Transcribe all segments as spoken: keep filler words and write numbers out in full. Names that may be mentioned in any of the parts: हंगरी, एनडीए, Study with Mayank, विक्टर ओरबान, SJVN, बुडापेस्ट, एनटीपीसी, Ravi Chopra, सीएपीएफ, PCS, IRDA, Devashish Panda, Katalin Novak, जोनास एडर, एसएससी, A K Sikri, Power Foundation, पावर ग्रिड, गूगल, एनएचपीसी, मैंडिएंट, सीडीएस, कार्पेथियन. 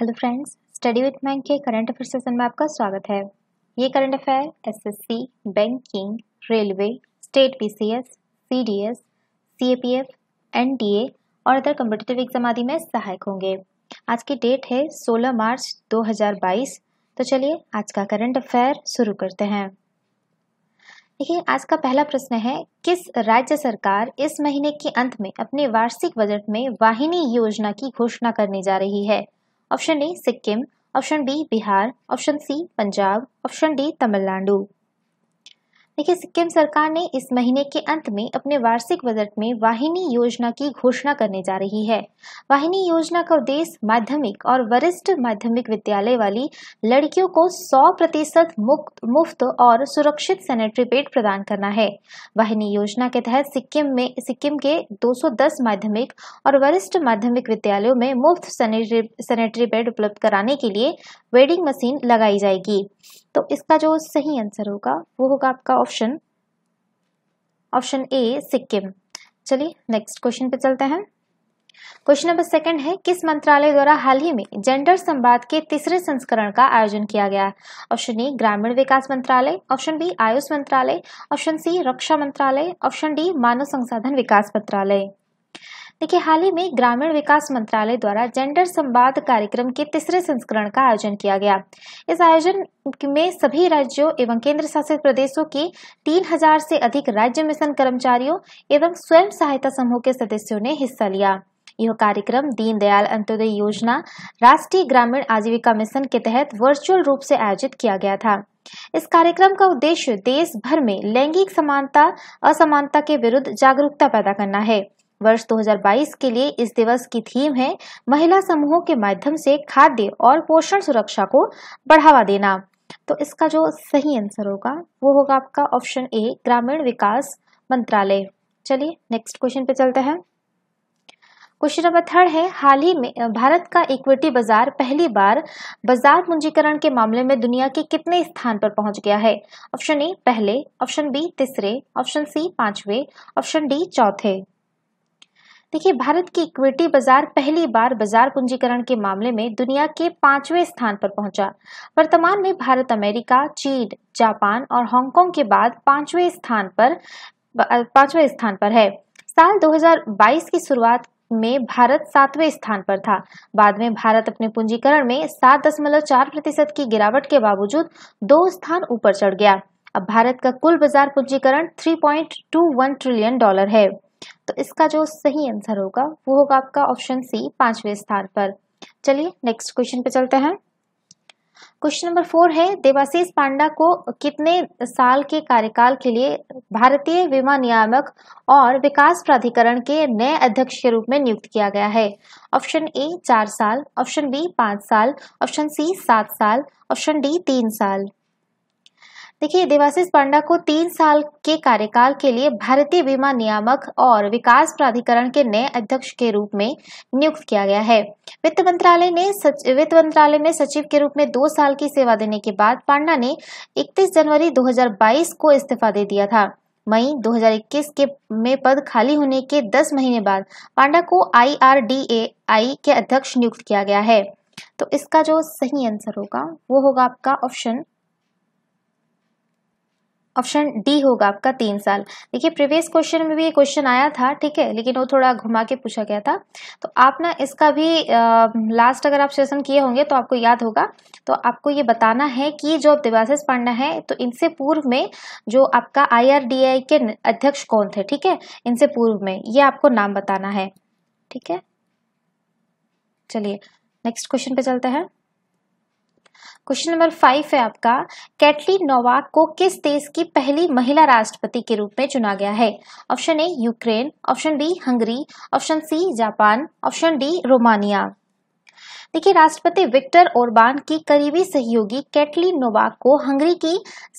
Hello friends, study with मैंक के current affair session में आपका स्वागत है। ये current affair एसएससी, banking, railway, state PCS, सीडीएस, सीएपीएफ, एनडीए और अदर कम्पिटिटिव एग्जाम आदि में सहायक होंगे। आज की डेट है सोलह मार्च दो हज़ार बाईस। तो चलिए आज का करंट अफेयर शुरू करते हैं। देखिए, आज का पहला प्रश्न है, किस राज्य सरकार इस महीने के अंत में अपने वार्षिक बजट में वाहिनी योजना की घोषणा करने जा रही है? Option A Sikkim, option B Bihar, option C Punjab, option D Tamil Nadu. देखिए, सिक्किम सरकार ने इस महीने के अंत में अपने वार्षिक बजट में वाहिनी योजना की घोषणा करने जा रही है। वाहिनी योजना का उद्देश्य माध्यमिक और वरिष्ठ माध्यमिक विद्यालय वाली लड़कियों को सौ प्रतिशत मुक्त मुफ्त और सुरक्षित सैनिटरी पैड प्रदान करना है। वाहिनी योजना के तहत सिक्किम में सिक्किम के दो सौ दस माध्यमिक और वरिष्ठ माध्यमिक विद्यालयों में मुफ्त सैनिटरी सैनिटरी पैड उपलब्ध कराने के लिए वेडिंग मशीन लगाई जाएगी। तो इसका जो सही आंसर होगा वो होगा आपका ऑप्शन ऑप्शन ए सिक्किम। चलिए नेक्स्ट क्वेश्चन पे चलते हैं। क्वेश्चन नंबर सेकंड है, किस मंत्रालय द्वारा हाल ही में जेंडर संवाद के तीसरे संस्करण का आयोजन किया गया? ऑप्शन ए ग्रामीण विकास मंत्रालय, ऑप्शन बी आयुष मंत्रालय, ऑप्शन सी रक्षा मंत्रालय, ऑप्शन डी मानव संसाधन विकास मंत्रालय। देखिए, हाल ही में ग्रामीण विकास मंत्रालय द्वारा जेंडर संवाद कार्यक्रम के तीसरे संस्करण का आयोजन किया गया। इस आयोजन में सभी राज्यों एवं केंद्र शासित प्रदेशों के तीन हज़ार से अधिक राज्य मिशन कर्मचारियों एवं स्वयं सहायता समूह के सदस्यों ने हिस्सा लिया। यह कार्यक्रम दीनदयाल अंत्योदय योजना, राष्ट्रीय ग्रामीण आजीविका मिशन के तहत वर्चुअल रूप से आयोजित किया गया था। इस कार्यक्रम का उद्देश्य देश भर में लैंगिक समानता असमानता के विरुद्ध जागरूकता पैदा करना है। वर्ष दो हज़ार बाईस के लिए इस दिवस की थीम है महिला समूहों के माध्यम से खाद्य और पोषण सुरक्षा को बढ़ावा देना। तो इसका जो सही आंसर होगा वो होगा आपका ऑप्शन ए ग्रामीण विकास मंत्रालय। चलिए नेक्स्ट क्वेश्चन पे चलते हैं। क्वेश्चन नंबर थर्ड है, हाल ही में भारत का इक्विटी बाजार पहली बार बाजार पूंजीकरण के मामले में दुनिया के कितने स्थान पर पहुंच गया है? ऑप्शन ए पहले, ऑप्शन बी तीसरे, ऑप्शन सी पांचवे, ऑप्शन डी चौथे। देखिए, भारत की इक्विटी बाजार पहली बार बाजार पूंजीकरण के मामले में दुनिया के पांचवें स्थान पर पहुंचा। वर्तमान में भारत अमेरिका, चीन, जापान और हांगकांग के बाद पांचवें स्थान पर पांचवें स्थान पर है। साल दो हज़ार बाईस की शुरुआत में भारत सातवें स्थान पर था। बाद में भारत अपने पूंजीकरण में सात दशमलव चार प्रतिशत की गिरावट के बावजूद दो स्थान ऊपर चढ़ गया। अब भारत का कुल बाजार पूंजीकरण three point two one trillion dollar है। तो इसका जो सही आंसर होगा वो होगा आपका ऑप्शन सी पांचवें स्थान पर। चलिए नेक्स्ट क्वेश्चन पे चलते हैं। क्वेश्चन नंबर फोर है, देवाशीष पांडा को कितने साल के कार्यकाल के लिए भारतीय बीमा नियामक और विकास प्राधिकरण के नए अध्यक्ष के रूप में नियुक्त किया गया है? ऑप्शन ए चार साल, ऑप्शन बी पांच साल, ऑप्शन सी सात साल, ऑप्शन डी तीन साल। देखिए, देवाशीष पांडा को तीन साल के कार्यकाल के लिए भारतीय बीमा नियामक और विकास प्राधिकरण के नए अध्यक्ष के रूप में नियुक्त किया गया है। वित्त मंत्रालय ने वित्त मंत्रालय में सचिव के रूप में दो साल की सेवा देने के बाद पांडा ने इकतीस जनवरी दो हज़ार बाईस को इस्तीफा दे दिया था। मई दो हज़ार इक्कीस के में पद खाली होने के दस महीने बाद पांडा को आई आर डी ए के अध्यक्ष नियुक्त किया गया है। तो इसका जो सही आंसर होगा वो होगा आपका ऑप्शन ऑप्शन डी होगा आपका तीन साल। देखिए, प्रीवियस क्वेश्चन में भी ये क्वेश्चन आया था, ठीक है, लेकिन वो थोड़ा घुमा के पूछा गया था। तो आप ना इसका भी आ, लास्ट अगर आप सेशन किए होंगे तो आपको याद होगा। तो आपको ये बताना है कि जो देवाशीष पांडा है तो इनसे पूर्व में जो आपका आई आर डी ए के अध्यक्ष कौन थे, ठीक है, इनसे पूर्व में ये आपको नाम बताना है, ठीक है। चलिए नेक्स्ट क्वेश्चन पे चलते हैं। क्वेश्चन नंबर फाइव है आपका, कैटलिन नोवाक को किस देश की पहली महिला राष्ट्रपति के रूप में चुना गया है? Option A Ukraine, option B हंगरी, option C Japan, option D Romania. देखिए, राष्ट्रपति विक्टर ओरबान की करीबी सहयोगी कैटलिन नोवाक को हंगरी की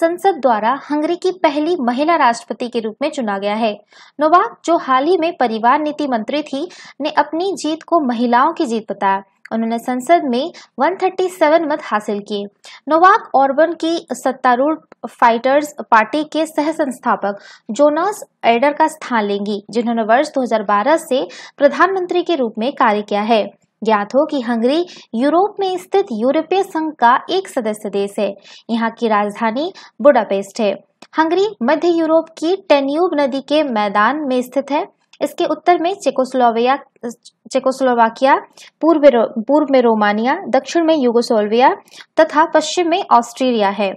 संसद द्वारा हंगरी की पहली महिला राष्ट्रपति के रूप में चुना गया है। नोवाक, जो हाल ही में परिवार नीति मंत्री थी, ने अपनी जीत को महिलाओं की जीत बताया। उन्होंने संसद में एक सौ सैंतीस मत हासिल किए। नोवाक ऑर्बन की सत्तारूढ़ फाइटर्स पार्टी के सह संस्थापक जोनास एडर का स्थान लेंगी, जिन्होंने वर्ष दो हज़ार बारह से प्रधानमंत्री के रूप में कार्य किया है। ज्ञात हो कि हंगरी यूरोप में स्थित यूरोपीय संघ का एक सदस्य देश है। यहाँ की राजधानी बुडापेस्ट है। हंगरी मध्य यूरोप की टेन्यूब नदी के मैदान में स्थित है। इसके उत्तर में चेकोस्लोवाकिया चेकोस्लोवाकिया पूर्व पूर्व में रोमानिया, दक्षिण में यूगोस्लाविया तथा पश्चिम में ऑस्ट्रिया है।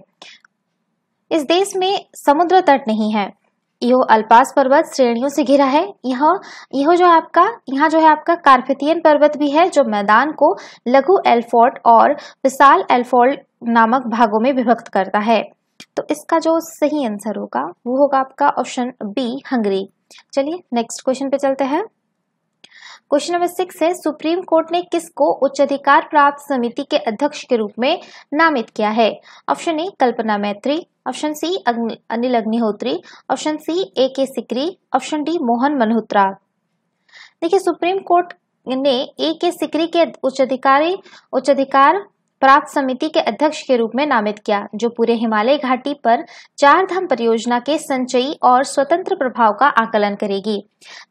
इस देश में समुद्र तट नहीं है। यह अल्पास पर्वत श्रेणियों से घिरा है। यह यह जो आपका यहाँ जो है आपका कार्पेथियन पर्वत भी है, जो मैदान को लघु एल्फोर्ट और विशाल एल्फोर्ट नामक भागों में विभक्त करता है। तो इसका जो सही आंसर होगा वो होगा आपका ऑप्शन बी, हंगरी। चलिए नेक्स्ट क्वेश्चन पे चलते हैं। क्वेश्चन नंबर सिक्स है, सुप्रीम कोर्ट ने किसको उच्चाधिकार प्राप्त समिति के अध्यक्ष के रूप में नामित किया है? Option A Kalpana Maitri, option C Anil Agnihotri, option C A K Sikri, option D Mohan Malhotra. देखिए सुप्रीम कोर्ट ने ए के सिकरी के उच्चाधिकारी उच्चाधिकार प्राप्त समिति के अध्यक्ष के रूप में नामित किया, जो पूरे हिमालय घाटी पर चार धाम परियोजना के संचयी और स्वतंत्र प्रभाव का आकलन करेगी।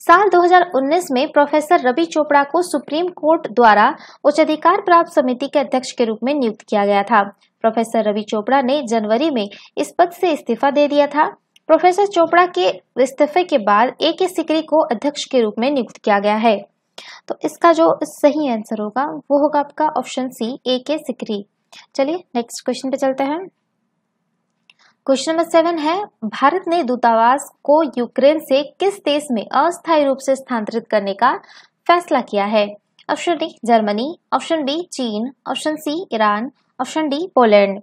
साल दो हज़ार उन्नीस में प्रोफेसर रवि चोपड़ा को सुप्रीम कोर्ट द्वारा उच्चाधिकार प्राप्त समिति के अध्यक्ष के रूप में नियुक्त किया गया था। प्रोफेसर रवि चोपड़ा ने जनवरी में इस पद से इस्तीफा दे दिया था। प्रोफेसर चोपड़ा के इस्तीफे के बाद ए के सिकरी को अध्यक्ष के रूप में नियुक्त किया गया है। तो इसका जो सही आंसर होगा वो होगा आपका option C, A K Sikri. चलिए नेक्स्ट क्वेश्चन पे चलते हैं। क्वेश्चन नंबर सेवन है, भारत ने दूतावास को यूक्रेन से किस देश में अस्थायी रूप से स्थानांतरित करने का फैसला किया है? Option D Germany, option B चीन, option C Iran, option D Poland.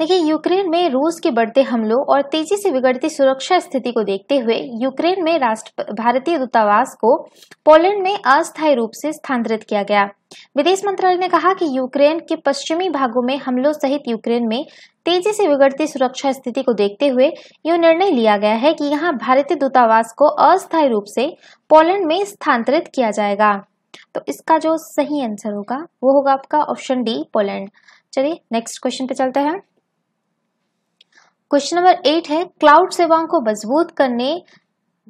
देखिए यूक्रेन में रूस के बढ़ते हमलों और तेजी से बिगड़ती सुरक्षा स्थिति को देखते हुए यूक्रेन में राष्ट्र भारतीय दूतावास को पोलैंड में अस्थायी रूप से स्थानांतरित किया गया। विदेश मंत्रालय ने कहा कि यूक्रेन के पश्चिमी भागों में हमलों सहित यूक्रेन में तेजी से बिगड़ती सुरक्षा स्थिति को देखते हुए यह निर्णय लिया गया है कि यहाँ भारतीय दूतावास को अस्थायी रूप से पोलैंड में स्थानांतरित किया जाएगा। तो इसका जो सही आंसर होगा वो होगा आपका ऑप्शन डी, पोलैंड। चलिए नेक्स्ट क्वेश्चन पे चलते हैं। क्वेश्चन नंबर एट है, क्लाउड सेवाओं को मजबूत करने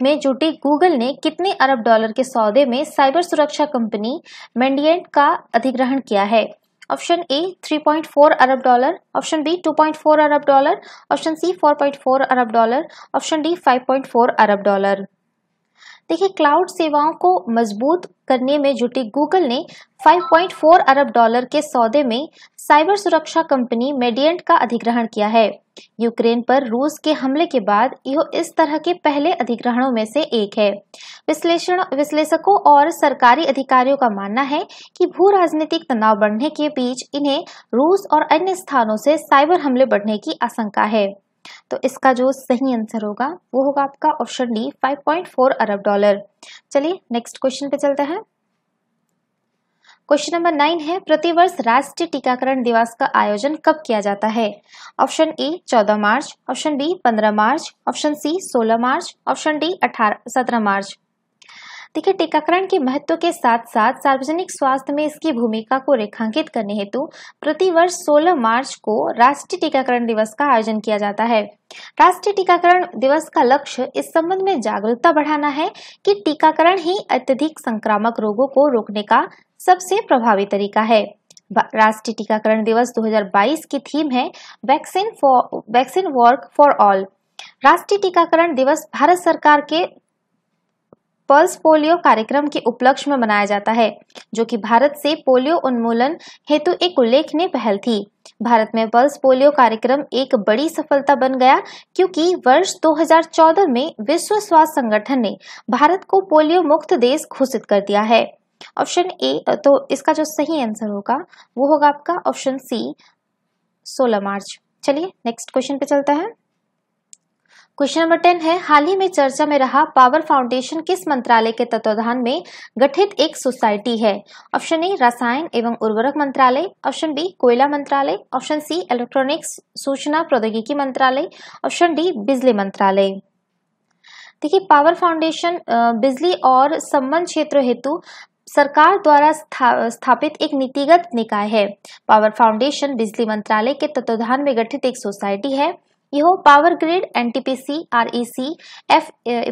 में जुटी गूगल ने कितने अरब डॉलर के सौदे में साइबर सुरक्षा कंपनी मैंडिएंट का अधिग्रहण किया है? ऑप्शन ए तीन पॉइंट चार अरब डॉलर, ऑप्शन बी दो पॉइंट चार अरब डॉलर, ऑप्शन सी चार पॉइंट चार अरब डॉलर, ऑप्शन डी पाँच पॉइंट चार अरब डॉलर। देखिए क्लाउड सेवाओं को मजबूत करने में जुटी गूगल ने पाँच पॉइंट चार अरब डॉलर के सौदे में साइबर सुरक्षा कंपनी मैंडिएंट का अधिग्रहण किया है। यूक्रेन पर रूस के हमले के बाद यह इस तरह के पहले अधिग्रहणों में से एक है। विश्लेषण विश्लेषकों और सरकारी अधिकारियों का मानना है कि भू राजनीतिक तनाव बढ़ने के बीच इन्हें रूस और अन्य स्थानों से साइबर हमले बढ़ने की आशंका है। तो इसका जो सही आंसर होगा वो होगा आपका ऑप्शन डी, पाँच पॉइंट चार अरब डॉलर। चलिए नेक्स्ट क्वेश्चन पे चलते हैं। क्वेश्चन नंबर नाइन है, प्रतिवर्ष राष्ट्रीय टीकाकरण दिवस का आयोजन कब किया जाता है? ऑप्शन ए चौदह मार्च, ऑप्शन बी पंद्रह मार्च, ऑप्शन सी सोलह मार्च, ऑप्शन डी सत्रह मार्च। देखिए टीकाकरण के महत्व के साथ साथ सार्वजनिक स्वास्थ्य में इसकी भूमिका को रेखांकित करने हेतु प्रतिवर्ष सोलह मार्च को राष्ट्रीय टीकाकरण दिवस का आयोजन किया जाता है। राष्ट्रीय टीकाकरण दिवस का लक्ष्य इस संबंध में जागरूकता बढ़ाना है कि टीकाकरण ही अत्यधिक संक्रामक रोगों को रोकने का सबसे प्रभावी तरीका है। राष्ट्रीय टीकाकरण दिवस दो हज़ार बाईस की थीम है vaccine for vaccine work for all. राष्ट्रीय टीकाकरण दिवस भारत सरकार के पल्स पोलियो कार्यक्रम के उपलक्ष्य में मनाया जाता है, जो कि भारत से पोलियो उन्मूलन हेतु एक उल्लेखनीय पहल थी। भारत में पल्स पोलियो कार्यक्रम एक बड़ी सफलता बन गया क्योंकि वर्ष दो हज़ार चौदह में विश्व स्वास्थ्य संगठन ने भारत को पोलियो मुक्त देश घोषित कर दिया है। ऑप्शन ए, तो इसका जो सही आंसर होगा वो होगा आपका ऑप्शन सी, सोलह मार्च। चलिए नेक्स्ट क्वेश्चन पे चलते हैं। क्वेश्चन नंबर टेन है, हाल ही में चर्चा में रहा पावर फाउंडेशन किस मंत्रालय के तत्वाधान में गठित एक सोसाइटी है? ऑप्शन ए रसायन एवं उर्वरक मंत्रालय, ऑप्शन बी कोयला मंत्रालय, ऑप्शन सी इलेक्ट्रॉनिक्स सूचना प्रौद्योगिकी मंत्रालय, ऑप्शन डी बिजली मंत्रालय। देखिए पावर फाउंडेशन बिजली और संबंध क्षेत्र हेतु सरकार द्वारा स्था, स्थापित एक नीतिगत निकाय है। पावर फाउंडेशन बिजली मंत्रालय के तत्वाधान में गठित एक सोसाइटी है। इहो पावर ग्रिड, एनटीपीसी, REC, F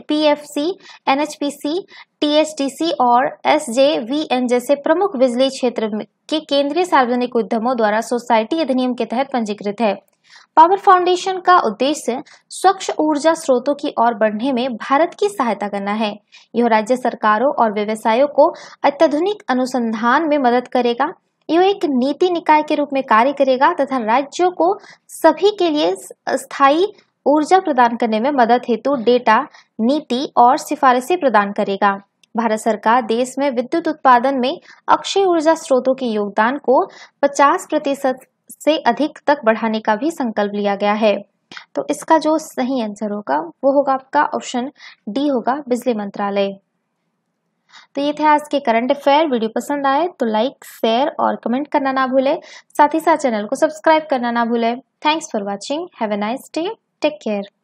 PFC, एनएचपीसी, THDC और एसजेवीएन जैसे प्रमुख बिजली क्षेत्र के केंद्रीय सार्वजनिक उद्यमों द्वारा सोसाइटी अधिनियम के तहत पंजीकृत है। पावर फाउंडेशन का उद्देश्य स्वच्छ ऊर्जा स्रोतों की ओर बढ़ने में भारत की सहायता करना है। यह राज्य सरकारों और व्यवसायों को अत्याधुनिक अनुसंधान में मदद करेगा। यह एक नीति निकाय के रूप में कार्य करेगा तथा राज्यों को सभी के लिए स्थायी ऊर्जा प्रदान करने में मदद हेतु डेटा, नीति और सिफारिशें प्रदान करेगा। भारत सरकार देश में विद्युत उत्पादन में अक्षय ऊर्जा स्रोतों के योगदान को पचास प्रतिशत से अधिक तक बढ़ाने का भी संकल्प लिया गया है। तो इसका जो सही आंसर होगा वो होगा आपका ऑप्शन डी होगा, बिजली मंत्रालय। तो ये थे आज के करंट अफेयर। वीडियो पसंद आए तो लाइक, शेयर और कमेंट करना ना भूले। साथ ही साथ चैनल को सब्सक्राइब करना ना भूले। Thanks for watching. Have a nice day. Take care.